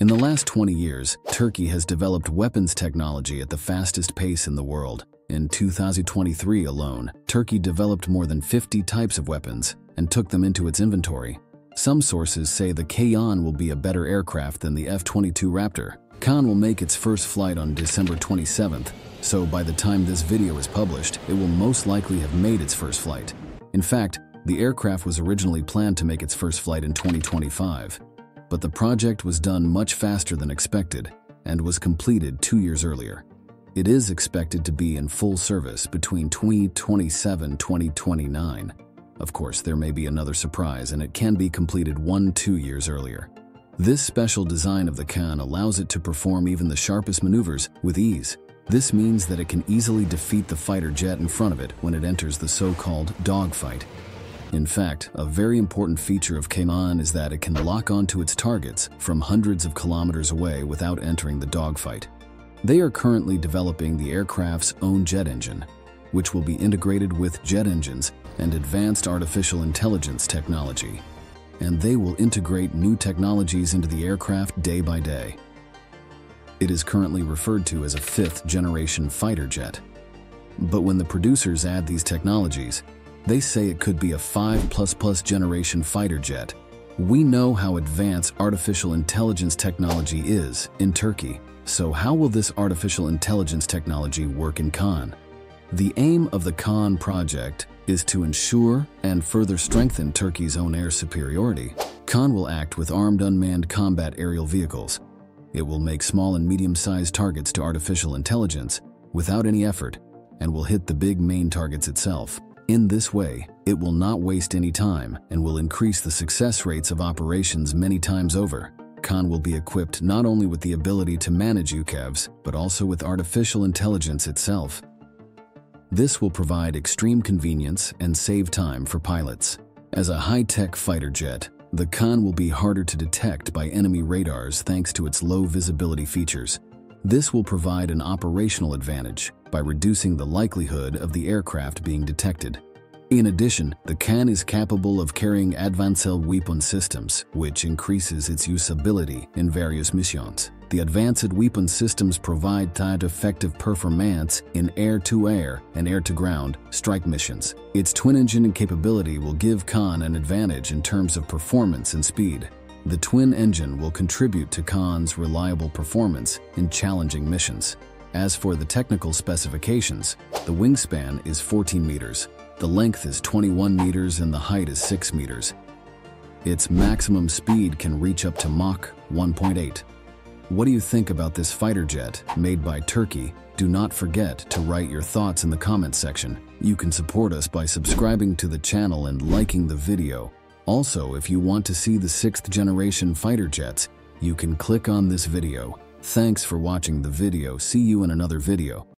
In the last 20 years, Turkey has developed weapons technology at the fastest pace in the world. In 2023 alone, Turkey developed more than 50 types of weapons and took them into its inventory. Some sources say the KAAN will be a better aircraft than the F-22 Raptor. KAAN will make its first flight on December 27th, so by the time this video is published, it will most likely have made its first flight. In fact, the aircraft was originally planned to make its first flight in 2025, but the project was done much faster than expected and was completed 2 years earlier. It is expected to be in full service between 2027 and 2029. Of course, there may be another surprise and it can be completed 1-2 years earlier. This special design of the KAAN allows it to perform even the sharpest maneuvers with ease. This means that it can easily defeat the fighter jet in front of it when it enters the so-called dogfight. In fact, a very important feature of KAAN is that it can lock onto its targets from hundreds of kilometers away without entering the dogfight. They are currently developing the aircraft's own jet engine, which will be integrated with jet engines and advanced artificial intelligence technology, and they will integrate new technologies into the aircraft day by day. It is currently referred to as a fifth-generation fighter jet. But when the producers add these technologies, they say it could be a 5++ generation fighter jet. We know how advanced artificial intelligence technology is in Turkey, so how will this artificial intelligence technology work in KAAN? The aim of the KAAN project is to ensure and further strengthen Turkey's own air superiority. KAAN will act with armed unmanned combat aerial vehicles. It will make small and medium-sized targets to artificial intelligence without any effort and will hit the big main targets itself. In this way, it will not waste any time and will increase the success rates of operations many times over. KAAN will be equipped not only with the ability to manage UCAVs, but also with artificial intelligence itself. This will provide extreme convenience and save time for pilots. As a high-tech fighter jet, the KAAN will be harder to detect by enemy radars thanks to its low visibility features. This will provide an operational advantage by reducing the likelihood of the aircraft being detected. In addition, the KAAN is capable of carrying advanced weapon systems, which increases its usability in various missions. The advanced weapon systems provide tied effective performance in air-to-air and air-to-ground strike missions. Its twin-engine capability will give KAAN an advantage in terms of performance and speed. The twin engine will contribute to KAAN's reliable performance in challenging missions. As for the technical specifications, the wingspan is 14 meters, the length is 21 meters and the height is 6 meters. Its maximum speed can reach up to Mach 1.8. What do you think about this fighter jet made by Turkey? Do not forget to write your thoughts in the comments section. You can support us by subscribing to the channel and liking the video. Also, if you want to see the 6th-generation fighter jets, you can click on this video. Thanks for watching the video. See you in another video.